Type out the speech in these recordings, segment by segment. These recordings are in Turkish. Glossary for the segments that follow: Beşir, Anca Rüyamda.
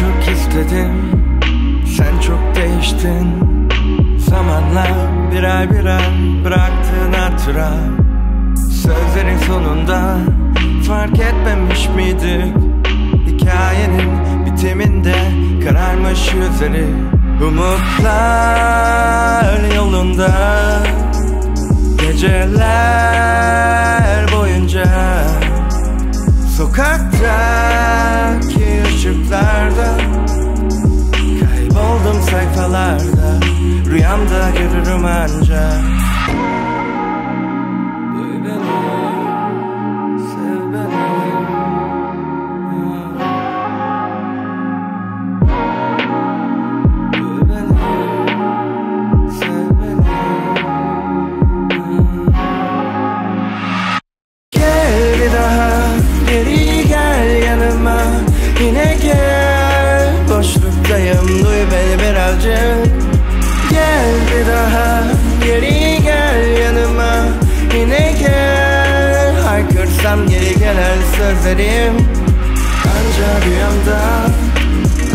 çok istedim, sen çok değiştin. Zamanla birer birer bıraktın hatıra. Sözlerin sonunda fark etmemiş miydik? Hikayenin bitiminde kararmış yüzleri. Umutlar yolunda, geceler boyunca, sokaktaki ışıklarda kayboldum sayfalarda. Rüyamda görürüm anca. Duy beni, sev beni. Yine gel, boşluktayım, duy beni birazcık. Gel bir daha, geri gel yanıma. Yine gel, haykırsam geri gelen sözlerim. Anca rüyamda,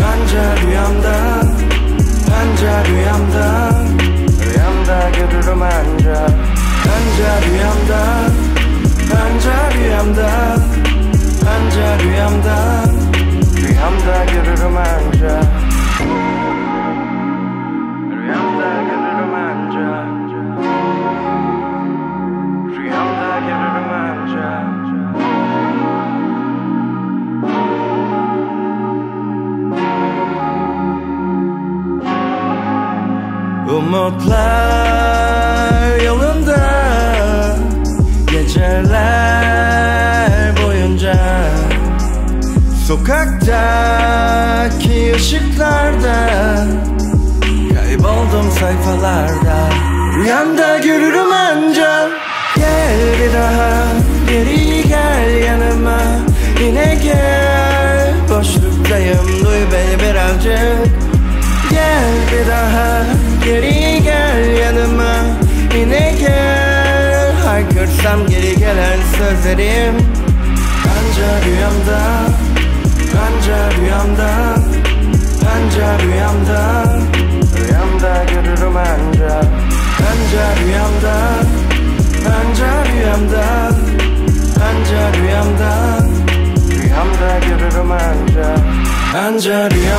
anca rüyamda, anca rüyamda, rüyamda görürüm anca. Anca rüyamda, anca rüyamda, anca rüyamda, rüyamda görürüm anca. Rüyamda görürüm anca. Rüyamda görürüm anca. Umutlar yolunda, geceler boyunca, sokaktaki ışıklarda kayboldum sayfalarda. Rüyamda görürüm anca. Gel bir daha, geri gel yanıma. Yine gel, boşluktayım, duy beni birazcık. Gel bir daha, geri gel yanıma. Yine gel, haykırsam geri gelen sözlerim. Anca rüyamda, anca rüyamda, anca rüyamda, rüyamda görürüm anca. Anca rüyamda, anca rüyamda, anca rüyamda, rüyamda görürüm anca. Anca rüyamda.